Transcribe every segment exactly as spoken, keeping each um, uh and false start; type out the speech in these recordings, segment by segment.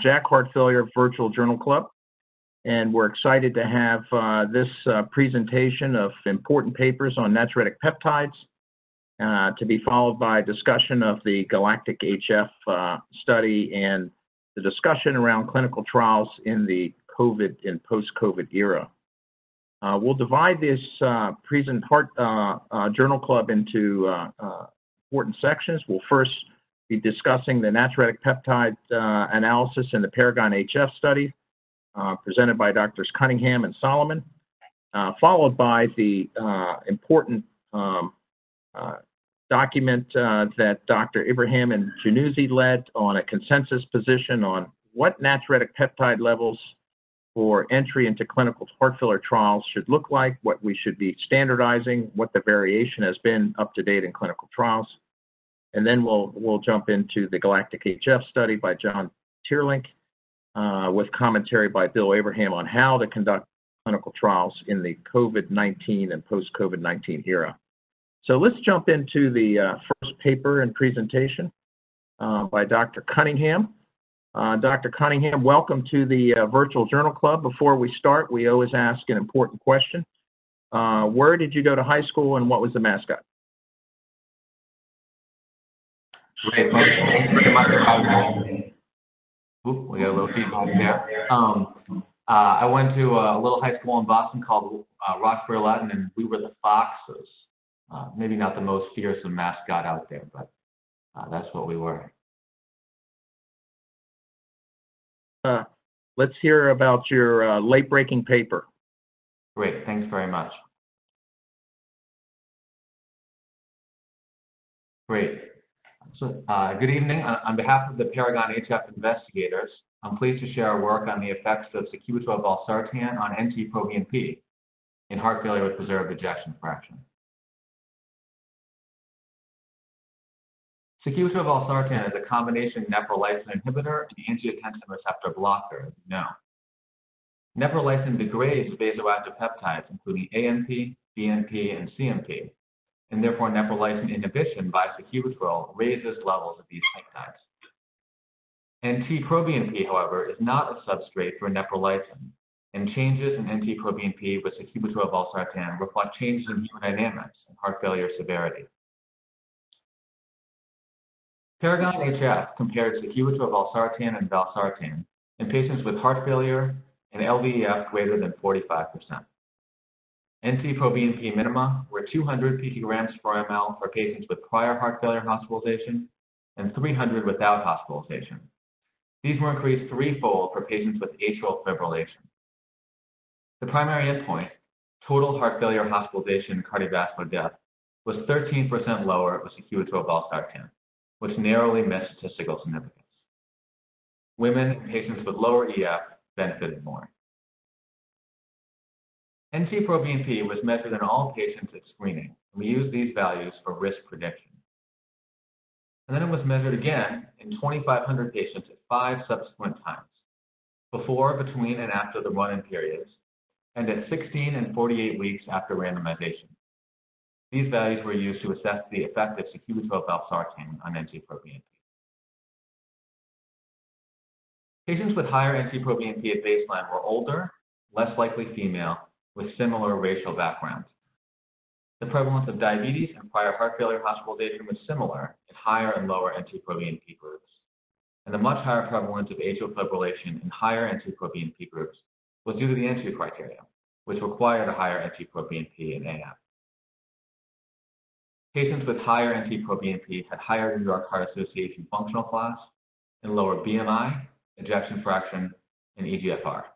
J A C C Heart Failure Virtual Journal Club, and we're excited to have uh, this uh, presentation of important papers on natriuretic peptides uh, to be followed by a discussion of the Galactic H F uh, study and the discussion around clinical trials in the COVID and post-COVID era. Uh, we'll divide this uh, present heart uh, uh, journal club into uh, uh, important sections. We'll first be discussing the natriuretic peptide uh, analysis in the Paragon H F study, uh, presented by Doctors Cunningham and Solomon, uh, followed by the uh, important um, uh, document uh, that Doctor Ibrahim and Januzzi led on a consensus position on what natriuretic peptide levels for entry into clinical heart failure trials should look like, what we should be standardizing, what the variation has been up to date in clinical trials. And then we'll, we'll jump into the Galactic H F study by John Tierlink uh, with commentary by Bill Abraham on how to conduct clinical trials in the COVID nineteen and post-COVID nineteen era. So let's jump into the uh, first paper and presentation uh, by Doctor Cunningham. Uh, Doctor Cunningham, welcome to the uh, Virtual Journal Club. Before we start, we always ask an important question. Uh, where did you go to high school and what was the mascot? Great, thanks very much for having me. Oop, we got a little feedback there. Um, uh, I went to a little high school in Boston called uh, Roxbury Latin, and we were the Foxes. Uh, maybe not the most fearsome mascot out there, but uh, that's what we were. Uh, let's hear about your uh, late-breaking paper. Great, thanks very much. Great. So, uh, good evening. On, on behalf of the Paragon H F investigators, I'm pleased to share our work on the effects of sacubitril/valsartan on N T pro B N P in heart failure with preserved ejection fraction. Sacubitril/valsartan is a combination neprilysin inhibitor and angiotensin receptor blocker, as you know. Neprilysin degrades vasoactive peptides, including A N P, B N P, and C M P. And therefore neprilysin inhibition by sacubitril raises levels of these peptides. N T pro B N P, however, is not a substrate for neprilysin, and changes in N T pro B N P with sacubitril/valsartan reflect changes in hemodynamics and heart failure severity. Paragon H F compares sacubitril/valsartan and valsartan in patients with heart failure and L V E F greater than forty-five percent. N T pro B N P minima were two hundred picograms per ml for patients with prior heart failure hospitalization and three hundred without hospitalization. These were increased threefold for patients with atrial fibrillation. The primary endpoint, total heart failure hospitalization and cardiovascular death, was thirteen percent lower with sacubitril/valsartan, which narrowly missed statistical significance. Women and patients with lower E F benefited more. N T pro B N P was measured in all patients at screening, and we used these values for risk prediction. And then it was measured again in twenty-five hundred patients at five subsequent times, before, between, and after the run-in periods, and at sixteen and forty-eight weeks after randomization. These values were used to assess the effect of sacubitril/valsartan on N T pro B N P. Patients with higher N T pro B N P at baseline were older, less likely female, with similar racial backgrounds. The prevalence of diabetes and prior heart failure hospitalization was similar in higher and lower N T pro B N P groups, and the much higher prevalence of atrial fibrillation in higher N T pro B N P groups was due to the entry criteria, which required a higher N T pro B N P and A F. Patients with higher N T pro B N P had higher New York Heart Association functional class and lower B M I, ejection fraction, and E G F R.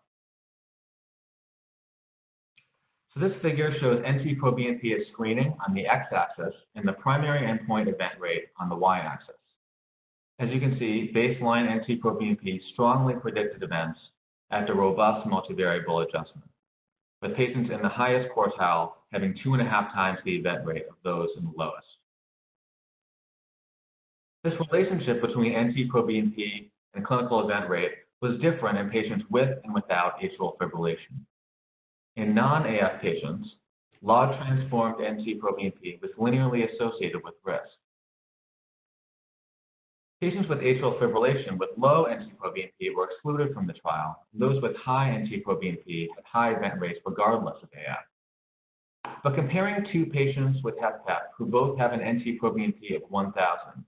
This figure shows N T pro B N P at screening on the x-axis and the primary endpoint event rate on the y-axis. As you can see, baseline N T pro B N P strongly predicted events after robust multivariable adjustment, with patients in the highest quartile having two and a half times the event rate of those in the lowest. This relationship between N T pro B N P and clinical event rate was different in patients with and without atrial fibrillation. In non-A F patients, log transformed N T pro B N P was linearly associated with risk. Patients with atrial fibrillation with low N T pro B N P were excluded from the trial. Those with high N T pro B N P had high event rates regardless of A F. But comparing two patients with HFpEF who both have an N T pro B N P of one thousand,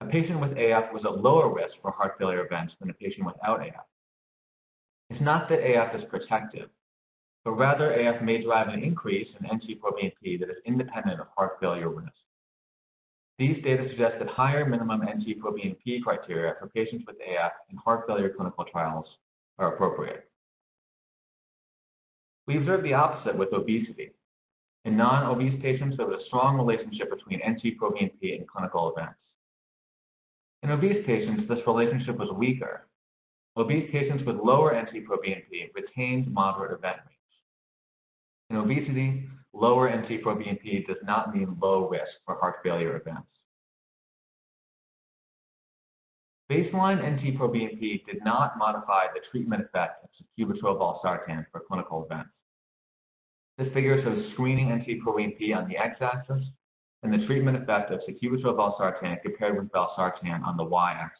a patient with A F was at lower risk for heart failure events than a patient without A F. It's not that A F is protective, but rather A F may drive an increase in N T pro B N P that is independent of heart failure risk. These data suggest that higher minimum N T pro B N P criteria for patients with A F in heart failure clinical trials are appropriate. We observed the opposite with obesity. In non-obese patients, there was a strong relationship between N T pro B N P and clinical events. In obese patients, this relationship was weaker. Obese patients with lower N T pro B N P retained moderate event rates. In obesity, lower N T pro B N P does not mean low risk for heart failure events. Baseline N T pro B N P did not modify the treatment effect of sacubitril/valsartan for clinical events. This figure shows screening N T pro B N P on the x-axis and the treatment effect of sacubitril/valsartan compared with valsartan on the y-axis.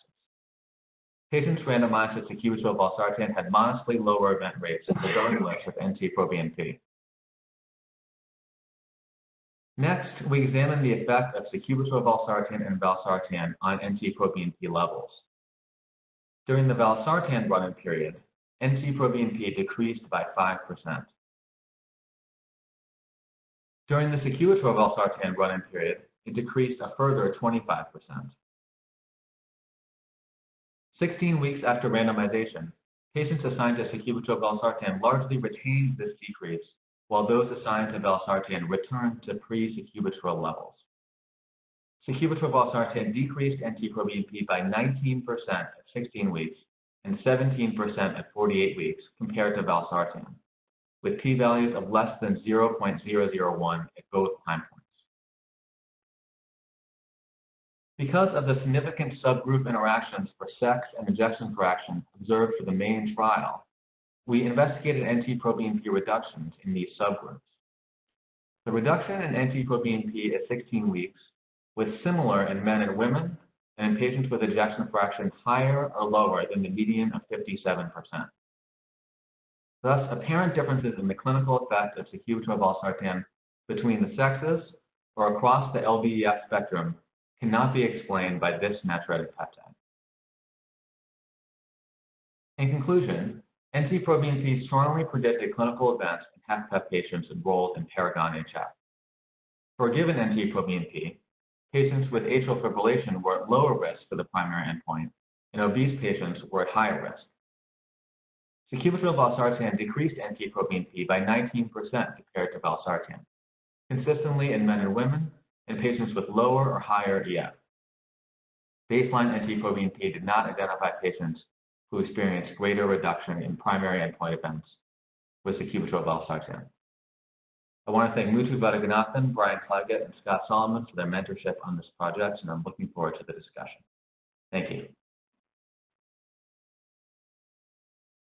Patients randomized to sacubitril/valsartan had modestly lower event rates regardless of N T pro B N P. Next, we examined the effect of sacubitril/valsartan and valsartan on N T pro B N P levels. During the valsartan run-in period, N T pro B N P decreased by five percent. During the sacubitril/valsartan run-in period, it decreased a further twenty-five percent. sixteen weeks after randomization, patients assigned to sacubitril/valsartan largely retained this decrease, while those assigned to valsartan returned to pre-sacubitril levels. Sacubitril/valsartan decreased N T pro B N P by nineteen percent at sixteen weeks and seventeen percent at forty-eight weeks compared to valsartan, with p-values of less than zero point zero zero one at both time points. Because of the significant subgroup interactions for sex and ejection fraction observed for the main trial, we investigated N T pro B N P reductions in these subgroups. The reduction in N T pro B N P at sixteen weeks was similar in men and women, and in patients with ejection fraction higher or lower than the median of fifty-seven percent. Thus, apparent differences in the clinical effect of sacubitril/valsartan between the sexes or across the L V E F spectrum cannot be explained by this natriuretic peptide. In conclusion, N T pro B N P strongly predicted clinical events in HFpEF patients enrolled in PARAGON H F. For a given N T pro B N P, patients with atrial fibrillation were at lower risk for the primary endpoint, and obese patients were at higher risk. Sacubitril/valsartan decreased N T pro B N P by nineteen percent compared to valsartan, consistently in men and women, and patients with lower or higher E F. Baseline N T pro B N P did not identify patients who experienced greater reduction in primary endpoint events with sacubitril/valsartan. I want to thank Muthu Vaduganathan, Brian Claggett, and Scott Solomon for their mentorship on this project, and I'm looking forward to the discussion. Thank you.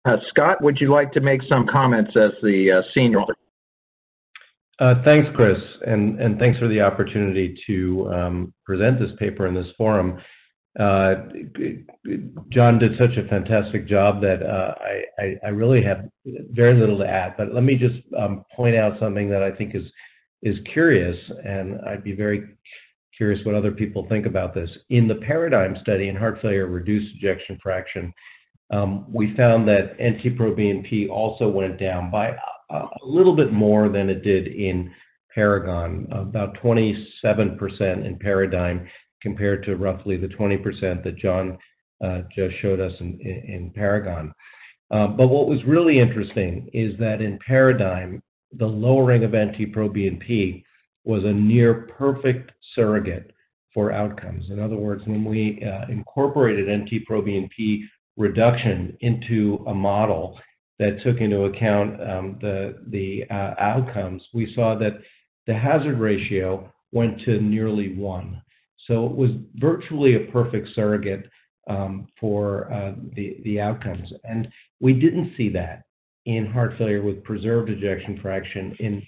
Uh, Scott, would you like to make some comments as the uh, senior? Uh, thanks, Chris, and, and thanks for the opportunity to um, present this paper in this forum. Uh, John did such a fantastic job that uh, I, I really have very little to add, but let me just um, point out something that I think is, is curious, and I'd be very curious what other people think about this. In the Paradigm study in heart failure reduced ejection fraction, um, we found that N T pro B N P also went down by a, a little bit more than it did in Paragon, about twenty-seven percent in Paradigm, compared to roughly the twenty percent that John uh, just showed us in, in, in Paragon. Uh, but what was really interesting is that in Paradigm, the lowering of N T pro B N P was a near perfect surrogate for outcomes. In other words, when we uh, incorporated N T pro B N P reduction into a model that took into account um, the, the uh, outcomes, we saw that the hazard ratio went to nearly one. So it was virtually a perfect surrogate um, for uh, the, the outcomes. And we didn't see that in heart failure with preserved ejection fraction in,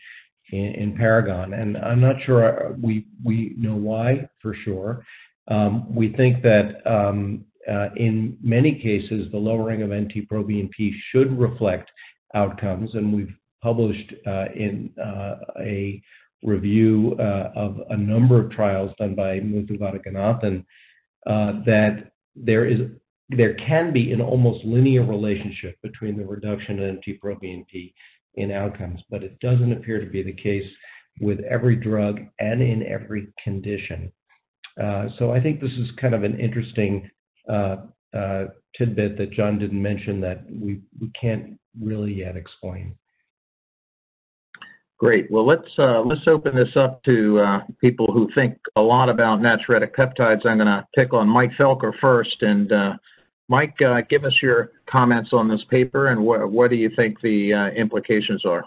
in, in Paragon. And I'm not sure we, we know why for sure, Um, we think that um, uh, in many cases, the lowering of N T pro B N P should reflect outcomes, and we've published uh, in uh, a review uh, of a number of trials done by Muthu Vaduganathan uh, that there is there can be an almost linear relationship between the reduction in N T pro B N P in outcomes, but it doesn't appear to be the case with every drug and in every condition. Uh, so I think this is kind of an interesting uh, uh, tidbit that John didn't mention that we, we can't really yet explain. Great. Well, let's uh, let's open this up to uh, people who think a lot about natriuretic peptides. I'm going to pick on Mike Felker first, and uh, Mike, uh, give us your comments on this paper, and wh what do you think the uh, implications are?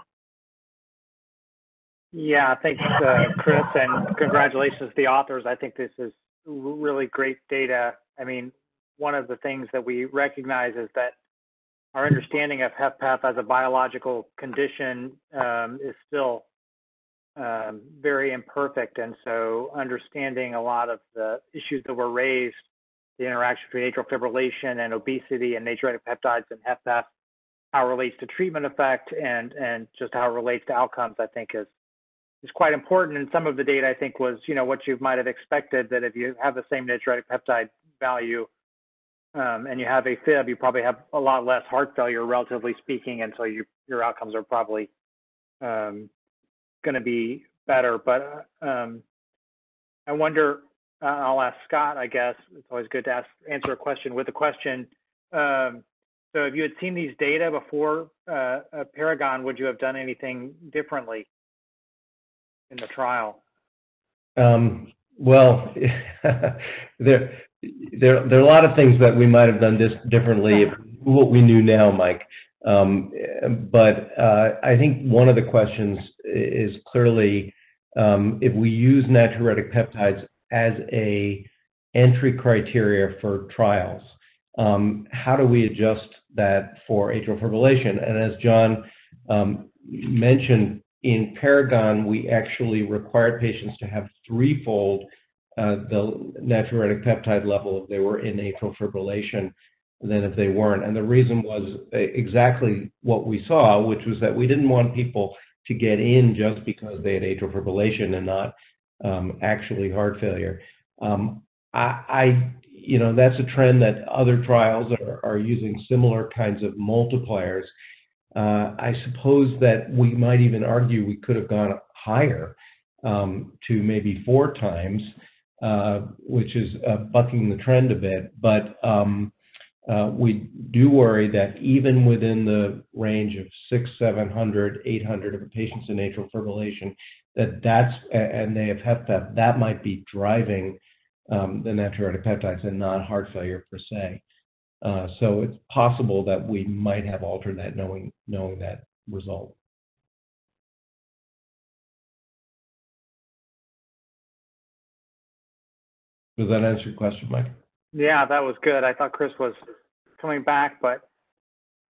Yeah, thanks, uh, Chris, and congratulations to the authors. I think this is really great data. I mean, one of the things that we recognize is that our understanding of HFpEF as a biological condition um, is still um, very imperfect, and so understanding a lot of the issues that were raised, the interaction between atrial fibrillation and obesity and natriuretic peptides and HFpEF, how it relates to treatment effect, and and just how it relates to outcomes, I think is is quite important. And some of the data, I think, was you know what you might have expected, that if you have the same natriuretic peptide value, Um, and you have AFib, you probably have a lot less heart failure, relatively speaking, and so you, your outcomes are probably um, going to be better. But uh, um, I wonder, uh, I'll ask Scott, I guess. It's always good to ask, answer a question with a question. Um, so if you had seen these data before uh, uh, Paragon, would you have done anything differently in the trial? Um, well, there... There, there are a lot of things that we might have done dis differently, if what we knew now, Mike. Um, but uh, I think one of the questions is clearly um, if we use natriuretic peptides as a entry criteria for trials, um, how do we adjust that for atrial fibrillation? And as John um, mentioned, in Paragon, we actually required patients to have threefold Uh, the natriuretic peptide level if they were in atrial fibrillation than if they weren't. And the reason was exactly what we saw, which was that we didn't want people to get in just because they had atrial fibrillation and not um, actually heart failure. Um, I, I, you know, that's a trend that other trials are, are using similar kinds of multipliers. Uh, I suppose that we might even argue we could have gone higher um, to maybe four times, Uh, which is uh, bucking the trend a bit, but um, uh, we do worry that even within the range of six, seven hundred, eight hundred of the patients in atrial fibrillation, that that's and they have HFpEF, that might be driving um, the natriuretic peptides and not heart failure per se. Uh, so it's possible that we might have altered that, knowing knowing that result. Does that answer your question, Mike? Yeah, that was good. I thought Chris was coming back, but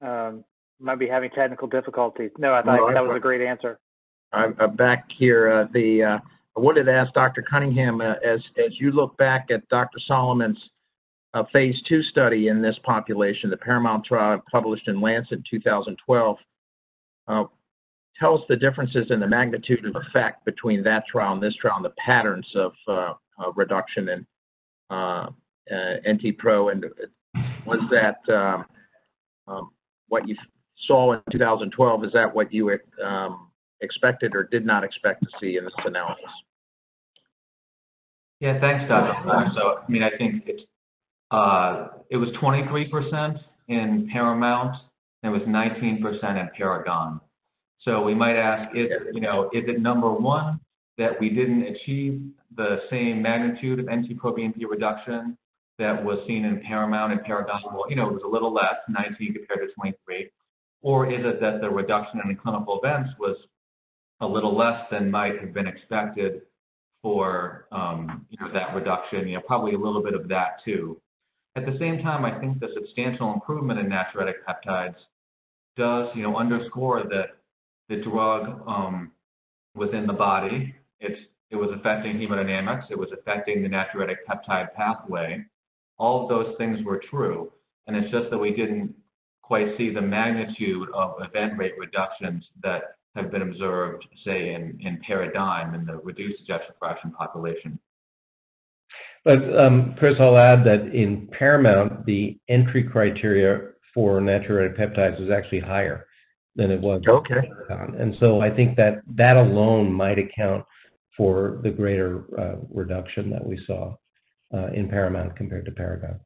um, might be having technical difficulties. No, I thought no, that I, was a great answer. I'm, I'm back here. Uh, the uh, I wanted to ask Doctor Cunningham, uh, as as you look back at Doctor Solomon's uh, phase two study in this population, the Paramount trial published in Lancet two thousand twelve, uh, tell us the differences in the magnitude of effect between that trial and this trial, and the patterns of uh, uh, reduction in Uh, uh, N T pro, and was that um, um, what you saw in two thousand twelve? Is that what you um, expected or did not expect to see in this analysis? Yeah, thanks, Doctor Clark. So, I mean, I think it, uh, it was twenty-three percent in Paramount, and it was nineteen percent in Paragon. So we might ask, is it, you know, is it number one, that we didn't achieve the same magnitude of N T pro B N P reduction that was seen in Paramount and Paragon? Well, you know, it was a little less, nineteen compared to twenty-three. Or is it that the reduction in the clinical events was a little less than might have been expected for, um, you know, that reduction? You know, probably a little bit of that too. At the same time, I think the substantial improvement in natriuretic peptides does, you know, underscore that the drug um, within the body, it's It was affecting hemodynamics. It was affecting the natriuretic peptide pathway. All of those things were true. And it's just that we didn't quite see the magnitude of event rate reductions that have been observed, say, in, in Paradigm in the reduced ejection fraction population. But um, first, I'll add that in Paramount, the entry criteria for natriuretic peptides was actually higher than it was. Okay. And so I think that that alone might account for the greater uh, reduction that we saw uh, in Paramount compared to Paragon.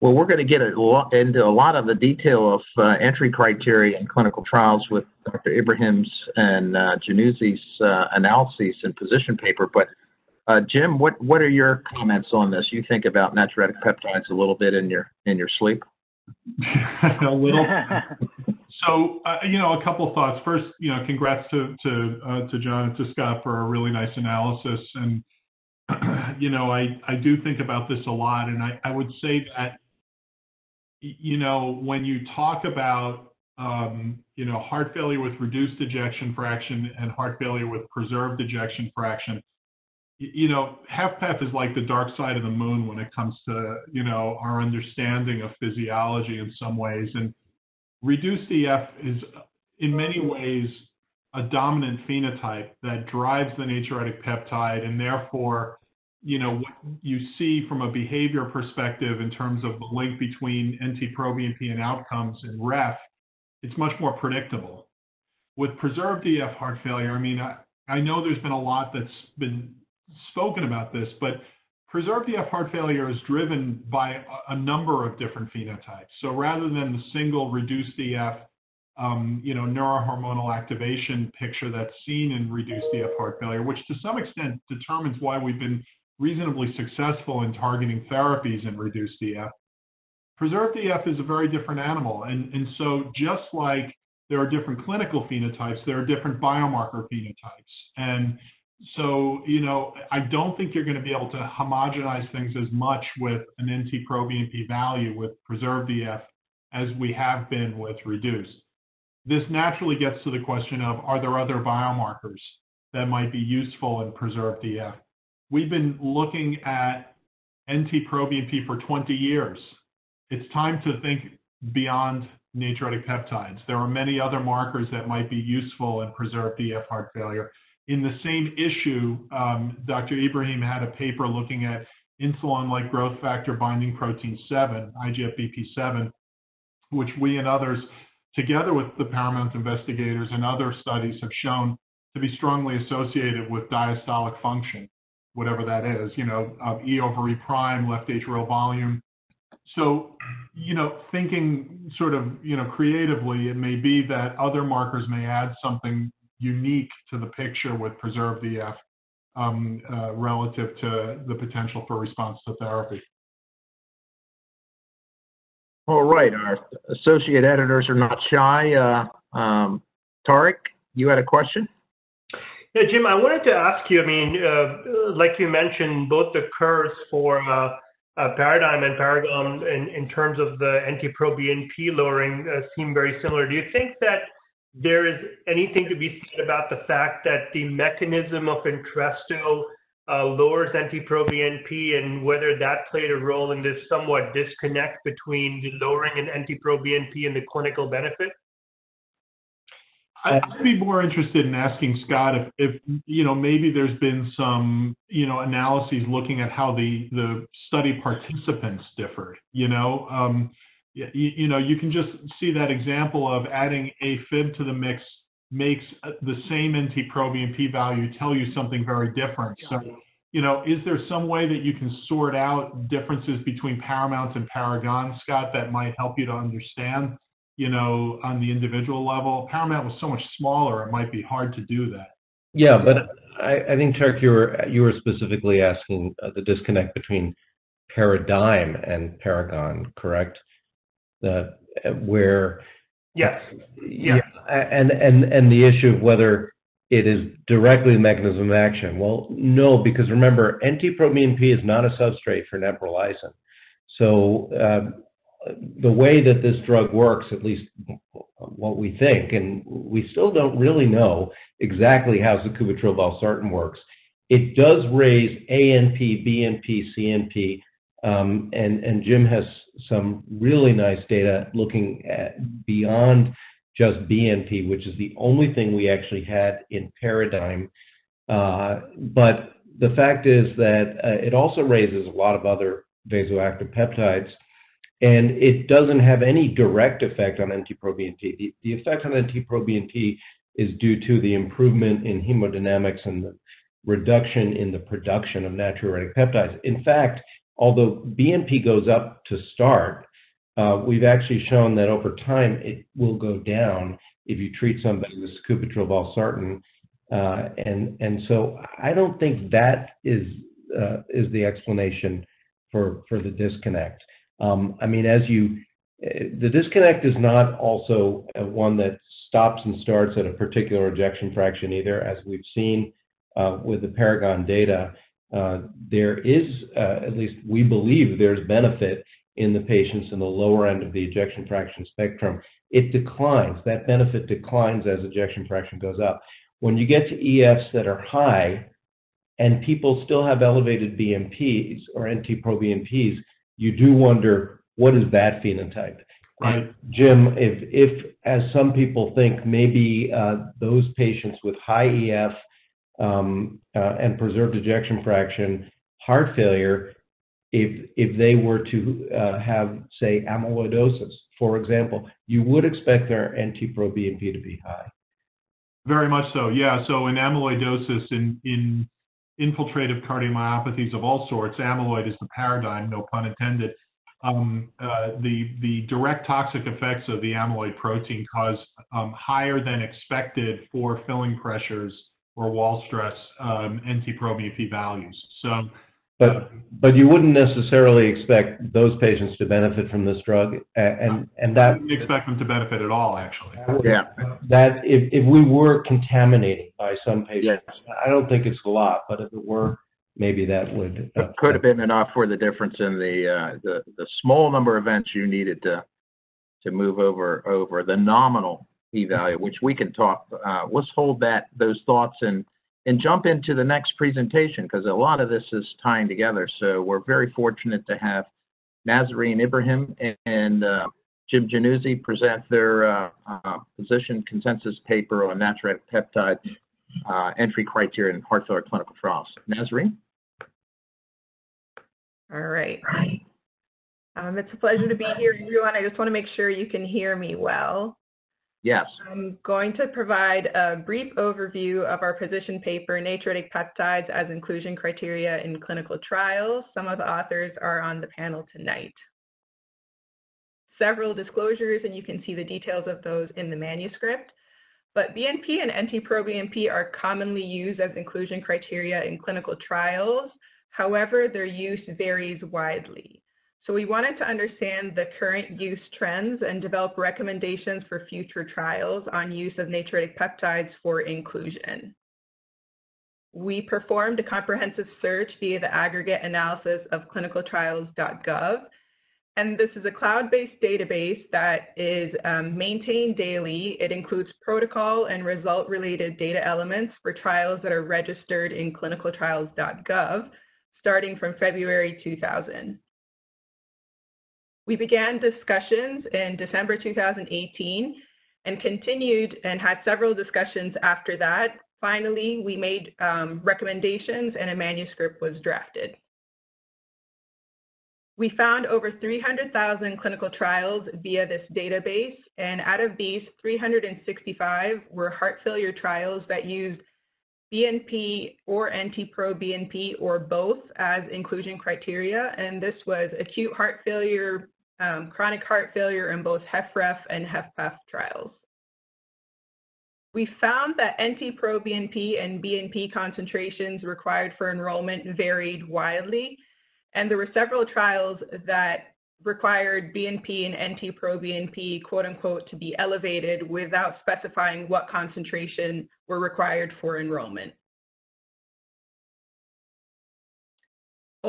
Well, we're going to get a lot, into a lot of the detail of uh, entry criteria in clinical trials with Doctor Ibrahim's and uh, Januzzi's uh, analyses and position paper. But uh, Jim, what what are your comments on this? You think about natriuretic peptides a little bit in your in your sleep? A little. So, uh, you know, a couple of thoughts. First, you know, congrats to to uh, to John and to Scott for a really nice analysis. And you know, I I do think about this a lot, and I I would say that, you know, when you talk about, um, you know, heart failure with reduced ejection fraction and heart failure with preserved ejection fraction, you know, HFpEF is like the dark side of the moon when it comes to, you know, our understanding of physiology in some ways. And reduced E F is in many ways a dominant phenotype that drives the natriuretic peptide, and therefore, you know, what you see from a behavior perspective in terms of the link between N T pro B N P and outcomes in R E F, it's much more predictable. With preserved E F heart failure, I mean, I, I know there's been a lot that's been spoken about this, but preserved E F heart failure is driven by a number of different phenotypes. So rather than the single reduced E F, um, you know, neurohormonal activation picture that's seen in reduced E F heart failure, which to some extent determines why we've been reasonably successful in targeting therapies in reduced E F, preserved E F is a very different animal. And, and so just like there are different clinical phenotypes, there are different biomarker phenotypes. And so, you know, I don't think you're going to be able to homogenize things as much with an N T pro B N P value with preserved E F as we have been with reduced. This naturally gets to the question of, are there other biomarkers that might be useful in preserved E F? We've been looking at N T pro B N P for twenty years. It's time to think beyond natriuretic peptides. There are many other markers that might be useful in preserved E F heart failure. In the same issue, um, Doctor Ibrahim had a paper looking at insulin-like growth factor binding protein seven, I G F B P seven, which we and others, together with the Paramount investigators and other studies, have shown to be strongly associated with diastolic function, whatever that is, you know, of E over E prime, left atrial volume. So, you know, thinking sort of, you know, creatively, it may be that other markers may add something unique to the picture with preserved E F um, uh, relative to the potential for response to therapy. All right, our associate editors are not shy. Uh, um, Tariq, you had a question? Yeah, Jim, I wanted to ask you, I mean, uh, like you mentioned, both the curves for uh, uh, Paradigm and Paragon in, in terms of the N T pro B N P lowering uh, seem very similar. Do you think that there is anything to be said about the fact that the mechanism of Entresto uh, lowers N T pro B N P and whether that played a role in this somewhat disconnect between the lowering in N T pro B N P and the clinical benefit? I'd be more interested in asking Scott if, if, you know, maybe there's been some, you know, analyses looking at how the, the study participants differed, you know? Um, You, you know, you can just see that example of adding AFib to the mix makes the same N T pro B N P value tell you something very different. So, you know, is there some way that you can sort out differences between Paramount and Paragon, Scott, that might help you to understand, you know, on the individual level? Paramount was so much smaller, it might be hard to do that. Yeah, but I, I think, Turk, you were, you were specifically asking uh, the disconnect between Paradigm and Paragon, correct? Uh, where yes yeah. yeah and and and the issue of whether it is directly the mechanism of action. Well, no, because remember, N T pro B N P is not a substrate for neprilysin. So uh, the way that this drug works, at least what we think, and we still don't really know exactly how sacubitril/valsartan works, It does raise A N P, B N P, C M P, um, and, and Jim has some really nice data looking at beyond just B N P, which is the only thing we actually had in Paradigm. Uh, but the fact is that uh, it also raises a lot of other vasoactive peptides, and it doesn't have any direct effect on N T pro B N P. The, the effect on N T pro B N P is due to the improvement in hemodynamics and the reduction in the production of natriuretic peptides. In fact, although B N P goes up to start, uh, we've actually shown that over time it will go down if you treat somebody with sacubitril/valsartan. Uh, and and so I don't think that is uh, is the explanation for for the disconnect. Um, I mean, as you, the disconnect is not also one that stops and starts at a particular ejection fraction either. As we've seen uh, with the Paragon data, uh, there is uh, at least we believe there's benefit in the patients in the lower end of the ejection fraction spectrum. It declines. That benefit declines as ejection fraction goes up. When you get to E Fs that are high and people still have elevated B N Ps or N T pro B N Ps, you do wonder, what is that phenotype? Right. And Jim, if, if, as some people think, maybe uh, those patients with high E F um, uh, and preserved ejection fraction, heart failure, if, if they were to uh, have, say, amyloidosis, for example, you would expect their N T pro B N P to be high. Very much so, yeah. So in amyloidosis, in, in infiltrative cardiomyopathies of all sorts, amyloid is the paradigm, no pun intended. Um, uh, the, the direct toxic effects of the amyloid protein cause um, higher than expected for filling pressures or wall stress um, N T pro B N P values. So, but, uh, but you wouldn't necessarily expect those patients to benefit from this drug, and and that I wouldn't expect them to benefit at all, actually. Yeah. That if, if we were contaminated by some patients, yes. I don't think it's a lot, but if it were, maybe that would. Uh, could have been enough for the difference in the uh, the the small number of events you needed to to move over over the nominal p-value, which we can talk. Uh, let's hold that those thoughts and. And jump into the next presentation, because a lot of this is tying together. So we're very fortunate to have Nazarene Ibrahim and, and uh, Jim Januzzi present their uh, uh, position consensus paper on natriuretic peptide uh, entry criteria in heart failure clinical trials. Nazarene? All right. Um, it's a pleasure to be here, everyone. I just want to make sure you can hear me well. Yes. I'm going to provide a brief overview of our position paper, Natriuretic Peptides as Inclusion Criteria in Clinical Trials. Some of the authors are on the panel tonight. Several disclosures, and you can see the details of those in the manuscript. But B N P and N T pro B N P are commonly used as inclusion criteria in clinical trials. However, their use varies widely. So we wanted to understand the current use trends and develop recommendations for future trials on use of natriuretic peptides for inclusion. We performed a comprehensive search via the aggregate analysis of clinical trials dot gov. And this is a cloud-based database that is um, maintained daily. It includes protocol and result-related data elements for trials that are registered in clinical trials dot gov, starting from February two thousand. We began discussions in December two thousand eighteen and continued and had several discussions after that. Finally, we made um, recommendations and a manuscript was drafted. We found over three hundred thousand clinical trials via this database, and out of these, three hundred sixty-five were heart failure trials that used B N P or N T pro B N P or both as inclusion criteria, and this was acute heart failure, Um, chronic heart failure in both HFrEF and HFpEF trials. We found that N T pro B N P and B N P concentrations required for enrollment varied widely, and there were several trials that required B N P and N T pro B N P, quote unquote, to be elevated without specifying what concentration were required for enrollment.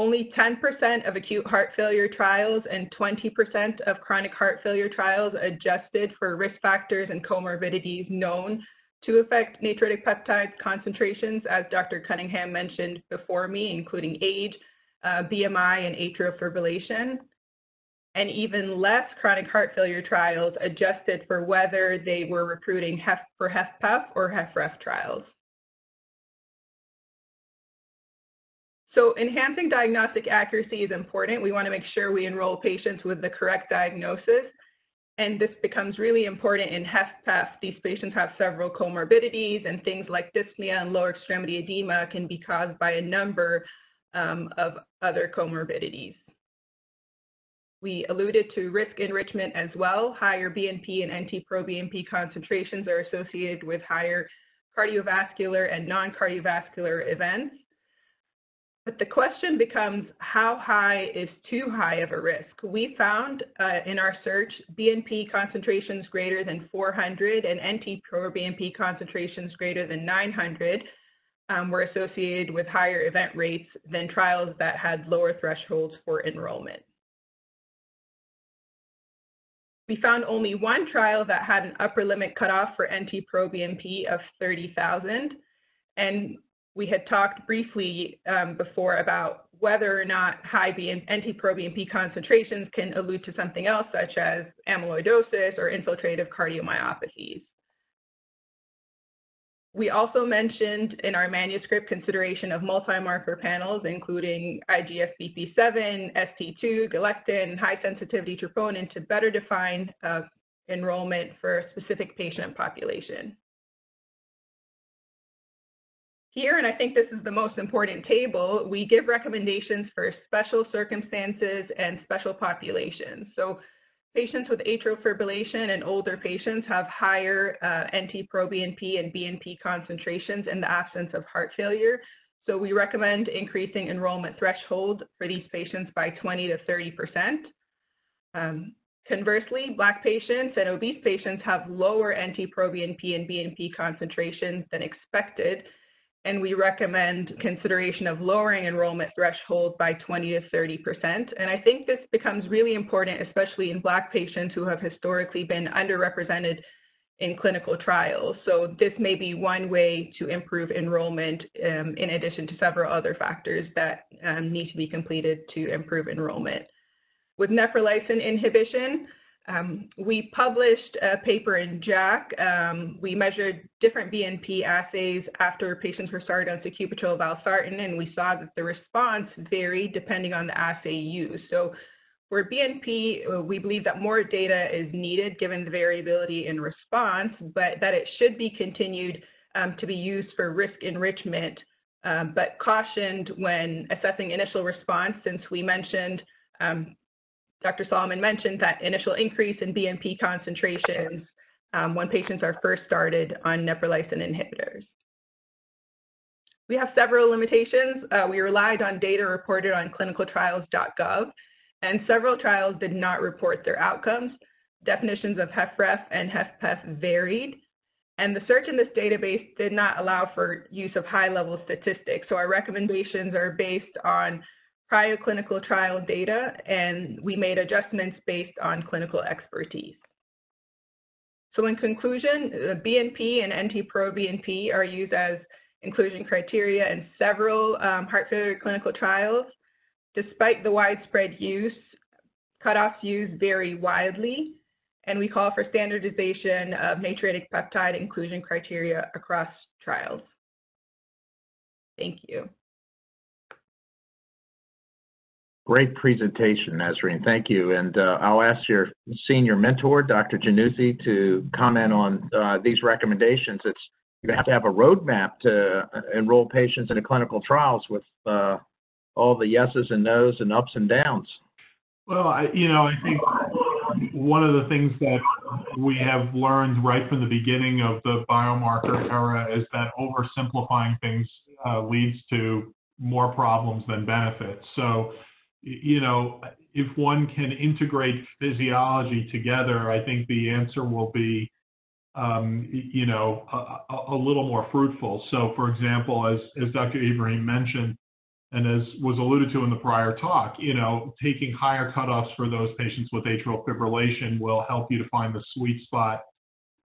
Only ten percent of acute heart failure trials and twenty percent of chronic heart failure trials adjusted for risk factors and comorbidities known To affect natriuretic peptide concentrations, as Doctor Cunningham mentioned before me, including age, uh, B M I, and atrial fibrillation, and even less chronic heart failure trials adjusted for whether they were recruiting H F for H F P E F or H F ref trials. So enhancing diagnostic accuracy is important. We want to make sure we enroll patients with the correct diagnosis. And this becomes really important in H F P E F. These patients have several comorbidities, and things like dyspnea and lower extremity edema can be caused by a number um, of other comorbidities. We alluded to risk enrichment as well. Higher B N P and N T pro B N P concentrations are associated with higher cardiovascular and non-cardiovascular events. But the question becomes, how high is too high of a risk? We found uh, in our search B N P concentrations greater than four hundred and N T pro B N P concentrations greater than nine hundred um, were associated with higher event rates than trials that had lower thresholds for enrollment. We found only one trial that had an upper limit cutoff for N T pro B N P of thirty thousand, and we had talked briefly um, before about whether or not high N T pro B N P concentrations can allude to something else, such as amyloidosis or infiltrative cardiomyopathies. We also mentioned in our manuscript consideration of multi-marker panels, including I G F B P seven, S T two, galectin, high-sensitivity troponin, to better define uh, enrollment for a specific patient population. Here, and I think this is the most important table, we give recommendations for special circumstances and special populations. So patients with atrial fibrillation and older patients have higher uh, N T pro B N P and B N P concentrations in the absence of heart failure. So we recommend increasing enrollment threshold for these patients by twenty to thirty percent. Um, Conversely, Black patients and obese patients have lower N T pro B N P and B N P concentrations than expected, and we recommend consideration of lowering enrollment threshold by twenty to thirty percent. And I think this becomes really important, especially in Black patients who have historically been underrepresented in clinical trials. So this may be one way to improve enrollment, um, in addition to several other factors that um, need to be completed to improve enrollment. With neprilysin inhibition, Um, we published a paper in J A C C. Um, we measured different B N P assays after patients were started on sacubitril/valsartan, and we saw that the response varied depending on the assay used. So for B N P, we believe that more data is needed given the variability in response, but that it should be continued um, to be used for risk enrichment, um, but cautioned when assessing initial response, since we mentioned um, Doctor Solomon mentioned that initial increase in B N P concentrations um, when patients are first started on neprilysin inhibitors. We have several limitations. Uh, we relied on data reported on clinical trials dot gov, and several trials did not report their outcomes. Definitions of H F ref and H F P E F varied, and the search in this database did not allow for use of high-level statistics. So our recommendations are based on prior clinical trial data, and we made adjustments based on clinical expertise. So in conclusion, the B N P and N T pro B N P are used as inclusion criteria in several um, heart failure clinical trials. Despite the widespread use, cutoffs used vary widely, and we call for standardization of natriuretic peptide inclusion criteria across trials. Thank you. Great presentation, Nazreen. Thank you. And uh, I'll ask your senior mentor, Doctor Januzzi, to comment on uh, these recommendations. It's, you have to have a roadmap to enroll patients into clinical trials with uh, all the yeses and nos and ups and downs. Well, I, you know, I think one of the things that we have learned right from the beginning of the biomarker era is that oversimplifying things uh, leads to more problems than benefits. So, you know, if one can integrate physiology together, I think the answer will be, um, you know, a, a little more fruitful. So, for example, as, as Doctor Ibrahim mentioned, and as was alluded to in the prior talk, you know, taking higher cutoffs for those patients with atrial fibrillation will help you to find the sweet spot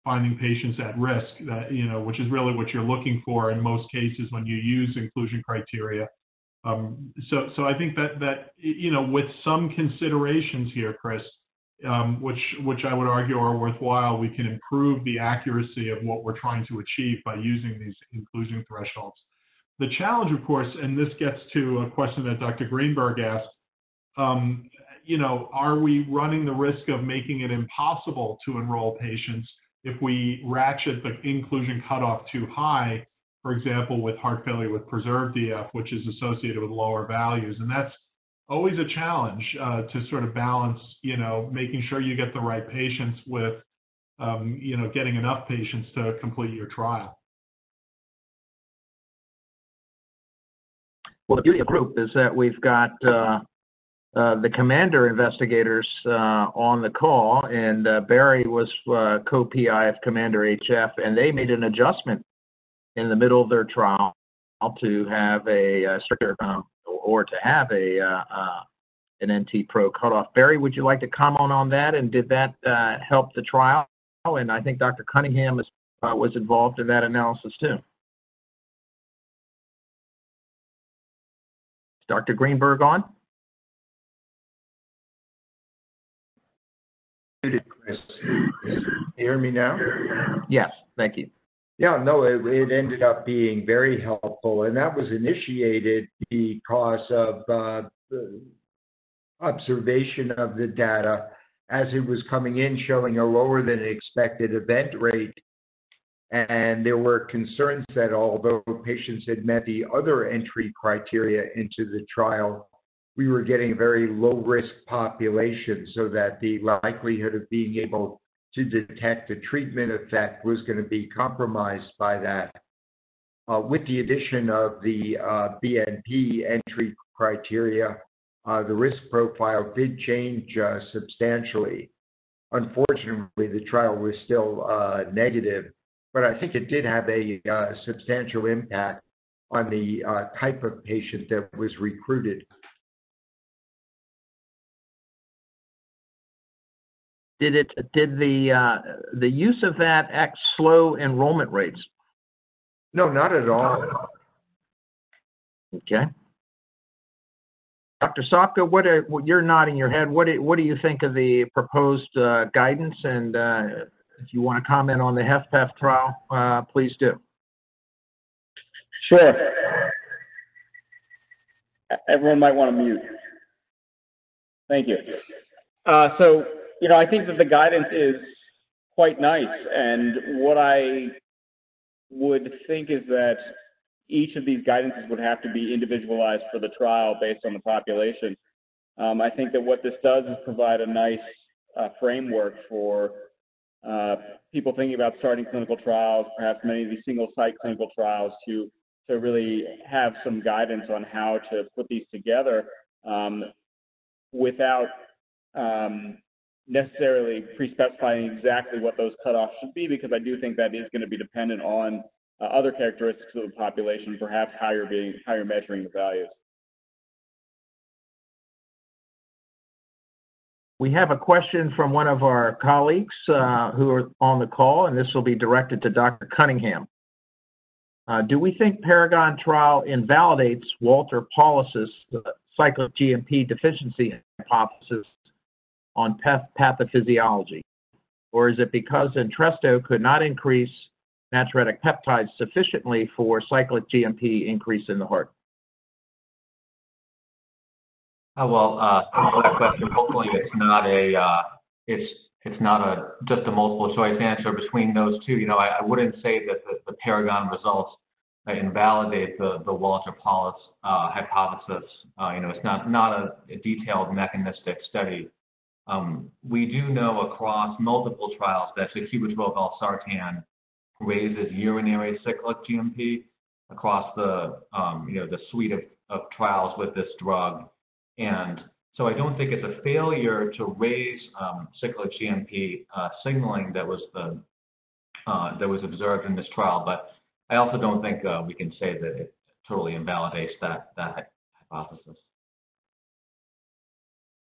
finding patients at risk, that, you know, which is really what you're looking for in most cases when you use inclusion criteria. Um, so, so I think that, that, you know, with some considerations here, Chris, um, which, which I would argue are worthwhile, we can improve the accuracy of what we're trying to achieve by using these inclusion thresholds. The challenge, of course, and this gets to a question that Doctor Greenberg asked, um, you know, are we running the risk of making it impossible to enroll patients if we ratchet the inclusion cutoff too high, for example, with heart failure with preserved D F, which is associated with lower values? And that's always a challenge uh, to sort of balance, you know, making sure you get the right patients with, um, you know, getting enough patients to complete your trial. Well, the beauty of the group is that we've got uh, uh, the commander investigators uh, on the call, and uh, Barry was uh, co-P I of Commander H F, and they made an adjustment in the middle of their trial to have a uh, stricter um, or to have a uh, uh, an N T pro cutoff. Barry, would you like to comment on that? And did that uh, help the trial? And I think Doctor Cunningham is, uh, was involved in that analysis too. Is Doctor Greenberg on? Can you hear me now? Yes, thank you. Yeah, no, it, it ended up being very helpful, and that was initiated because of uh, the observation of the data as it was coming in, showing a lower than expected event rate, and there were concerns that although patients had met the other entry criteria into the trial, we were getting a very low-risk population, so that the likelihood of being able to detect the treatment effect was going to be compromised by that. Uh, with the addition of the uh, B N P entry criteria, uh, the risk profile did change uh, substantially. Unfortunately, the trial was still uh, negative, but I think it did have a uh, substantial impact on the uh, type of patient that was recruited. Did it? Did the uh, the use of that act slow enrollment rates? No, not at all. Okay. Doctor Sopka, what are, you're nodding your head. What do, what do you think of the proposed uh, guidance? And uh, if you want to comment on the HFpEF trial, uh, please do. Sure. Everyone might want to mute. Thank you. Uh, so. You know, I think that the guidance is quite nice, and what I would think is that each of these guidances would have to be individualized for the trial based on the population. Um, I think that what this does is provide a nice uh, framework for uh, people thinking about starting clinical trials, perhaps many of these single-site clinical trials, to, to really have some guidance on how to put these together um, without um, necessarily pre-specifying exactly what those cutoffs should be, because I do think that is going to be dependent on uh, other characteristics of the population, perhaps how you're, being, how you're measuring the values. We have a question from one of our colleagues uh, who are on the call, and this will be directed to Doctor Cunningham. Uh, do we think Paragon trial invalidates Walter Paulus's cyclic G M P deficiency hypothesis on pathophysiology, or is it because Entresto could not increase natriuretic peptides sufficiently for cyclic G M P increase in the heart? Uh, well, uh, for that question, hopefully it's not a uh, it's it's not a just a multiple choice answer between those two. You know, I, I wouldn't say that the, the Paragon results uh, invalidate the the Walter Paulus uh, hypothesis. Uh, you know, it's not not a, a detailed mechanistic study. Um, we do know across multiple trials that sacubitril/valsartan raises urinary cyclic G M P across the um, you know the suite of, of trials with this drug, and so I don't think it's a failure to raise um, cyclic G M P uh, signaling that was the uh, that was observed in this trial. But I also don't think uh, we can say that it totally invalidates that that hypothesis.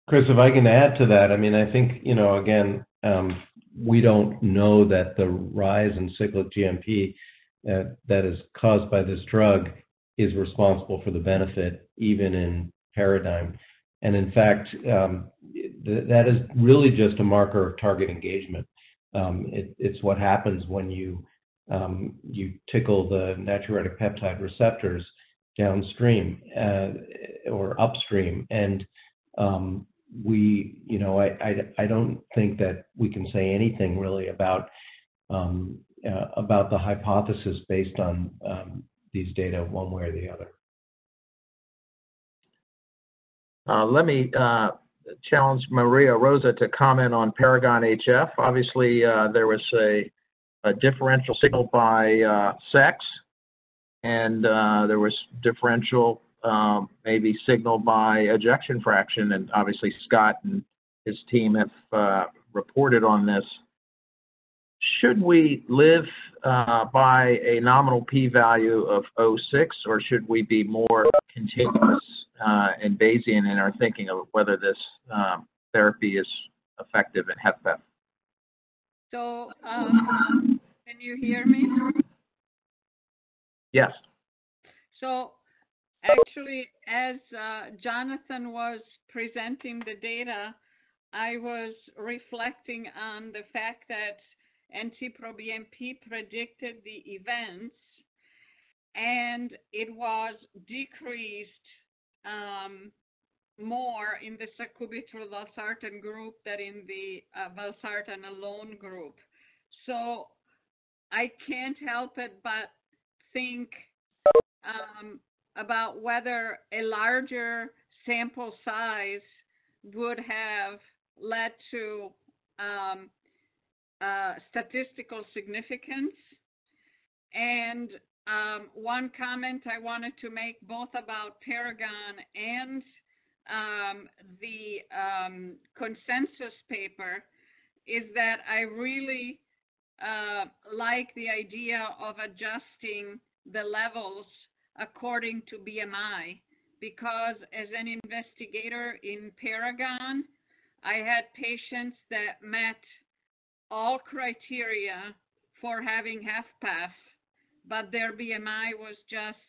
Chris, if I can add to that, I mean, I think, you know, again, um, we don't know that the rise in cyclic G M P uh, that is caused by this drug is responsible for the benefit, even in Paradigm. And in fact, um, th that is really just a marker of target engagement. Um, it, it's what happens when you um, you tickle the natriuretic peptide receptors downstream uh, or upstream. And um, we, you know, I, I I don't think that we can say anything really about um, uh, about the hypothesis based on um, these data one way or the other. Uh, let me uh, challenge Maria Rosa to comment on Paragon H F. Obviously, uh, there was a, a differential signal by uh, sex, and uh, there was differential um, maybe signal by ejection fraction, and obviously Scott and his team have uh, reported on this. Should we live uh, by a nominal p-value of zero point zero six, or should we be more continuous uh, and Bayesian in our thinking of whether this um, therapy is effective in HFpEF? So, um, can you hear me? Yes. So, actually, as uh, Jonathan was presenting the data, I was reflecting on the fact that N T pro B N P predicted the events, and it was decreased um, more in the sacubitril/valsartan group than in the uh, valsartan alone group. So I can't help it but think um, about whether a larger sample size would have led to um, Uh, statistical significance. And um, one comment I wanted to make both about Paragon and um, the um, consensus paper is that I really uh, like the idea of adjusting the levels according to B M I, because as an investigator in Paragon, I had patients that met all criteria for having HFpEF, but their B M I was just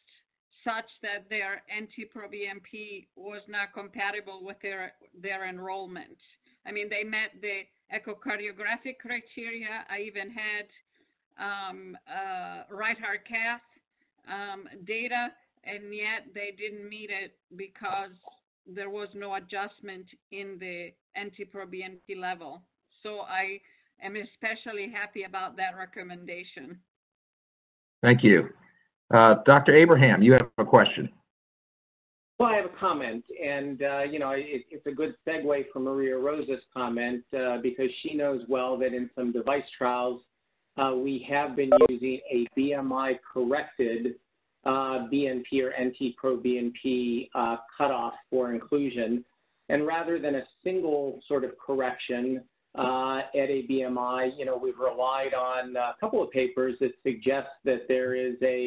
such that their N T pro B N P was not compatible with their, their enrollment. I mean, they met the echocardiographic criteria. I even had um, uh, right heart cath um, data, and yet they didn't meet it because there was no adjustment in the N T pro B N P level. So I I'm especially happy about that recommendation. Thank you. Uh, Doctor Abraham, you have a question. Well, I have a comment, and uh, you know, it, it's a good segue from Maria Rosa's comment uh, because she knows well that in some device trials, uh, we have been using a B M I-corrected uh, B N P or N T pro B N P uh, cutoff for inclusion, and rather than a single sort of correction, Uh, at a B M I, you know, we've relied on a couple of papers that suggest that there is a,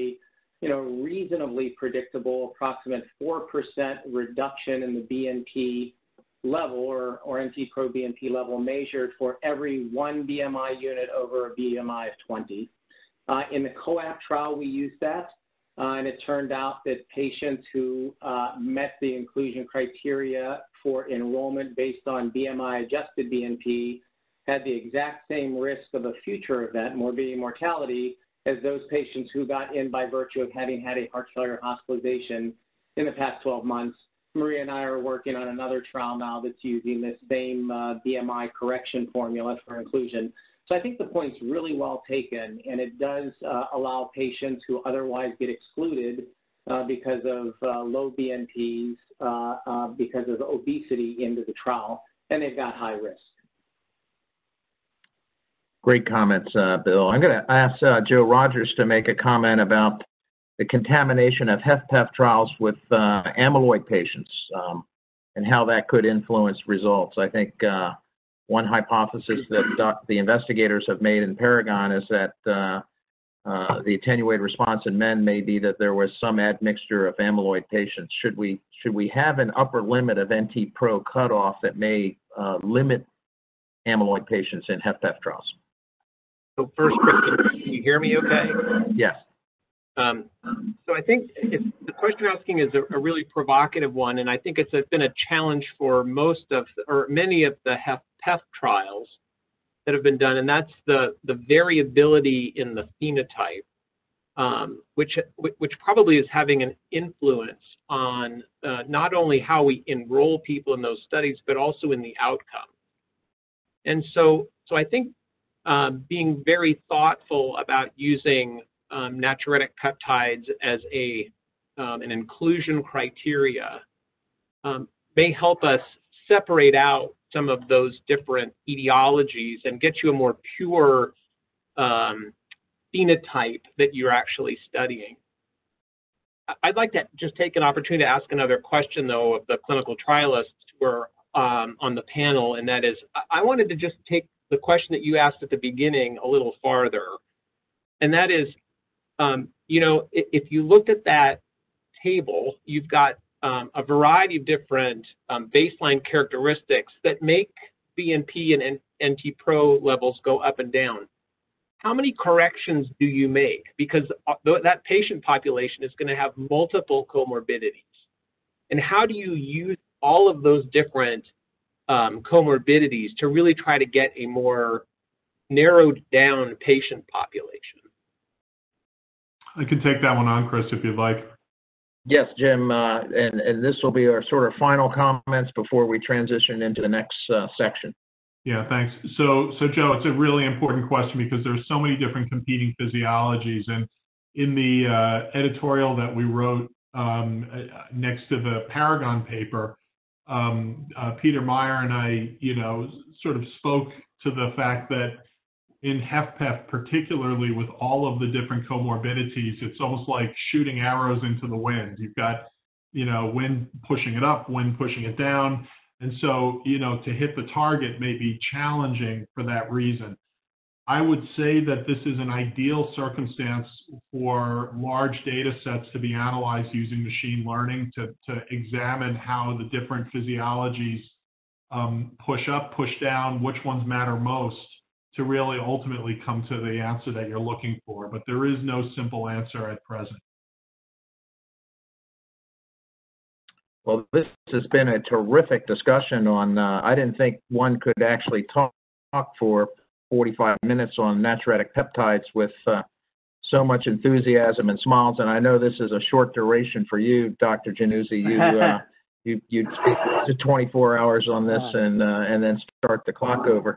you know, reasonably predictable approximate four percent reduction in the B N P level or, or N T pro B N P level measured for every one B M I unit over a B M I of twenty. Uh, in the COAPT trial, we used that, uh, and it turned out that patients who uh, met the inclusion criteria for enrollment based on B M I-adjusted B N P had the exact same risk of a future event, morbidity and mortality, as those patients who got in by virtue of having had a heart failure hospitalization in the past twelve months. Maria and I are working on another trial now that's using this same uh, B M I correction formula for inclusion. So I think the point's really well taken, and it does uh, allow patients who otherwise get excluded Uh, because of uh, low B N Ps, uh, uh, because of obesity into the trial, and they've got high risk. Great comments, uh, Bill. I'm going to ask uh, Joe Rogers to make a comment about the contamination of HFpEF trials with uh, amyloid patients um, and how that could influence results. I think uh, one hypothesis that the investigators have made in Paragon is that uh, Uh, the attenuated response in men may be that there was some admixture of amyloid patients. Should we should we have an upper limit of N T pro cutoff that may uh, limit amyloid patients in HFpEF trials. So first, can you hear me okay? Yes. Um, so I think it's, the question you're asking is a, a really provocative one, and I think it's a, been a challenge for most of, or many of the HFpEF trials that have been done, and that's the, the variability in the phenotype, um, which, which probably is having an influence on uh, not only how we enroll people in those studies, but also in the outcome. And so, so I think uh, being very thoughtful about using Um, natriuretic peptides as a um, an inclusion criteria um, may help us separate out some of those different etiologies and get you a more pure um, phenotype that you're actually studying. I'd like to just take an opportunity to ask another question, though, of the clinical trialists who are um, on the panel, and that is, I wanted to just take the question that you asked at the beginning a little farther, and that is, Um, you know, if, if you looked at that table, you've got um, a variety of different um, baseline characteristics that make B N P and N T pro levels go up and down. How many corrections do you make? Because that patient population is going to have multiple comorbidities. And how do you use all of those different um, comorbidities to really try to get a more narrowed down patient population? I can take that one on, Chris, if you'd like. Yes, Jim, uh, and, and this will be our sort of final comments before we transition into the next uh, section. Yeah, thanks. So, so Joe, it's a really important question because there's so many different competing physiologies. And in the uh, editorial that we wrote um, next to the Paragon paper, um, uh, Peter Meyer and I, you know, sort of spoke to the fact that in HFpEF, particularly with all of the different comorbidities, it's almost like shooting arrows into the wind. You've got, you know, wind pushing it up, wind pushing it down. And so, you know, to hit the target may be challenging for that reason. I would say that this is an ideal circumstance for large data sets to be analyzed using machine learning to, to examine how the different physiologies um, push up, push down, which ones matter most, to really ultimately come to the answer that you're looking for. But there is no simple answer at present. Well, this has been a terrific discussion on, uh, I didn't think one could actually talk, talk for forty-five minutes on natriuretic peptides with uh, so much enthusiasm and smiles. And I know this is a short duration for you, Doctor Januzzi. You, uh, you, you'd speak to twenty-four hours on this and, uh, and then start the clock over.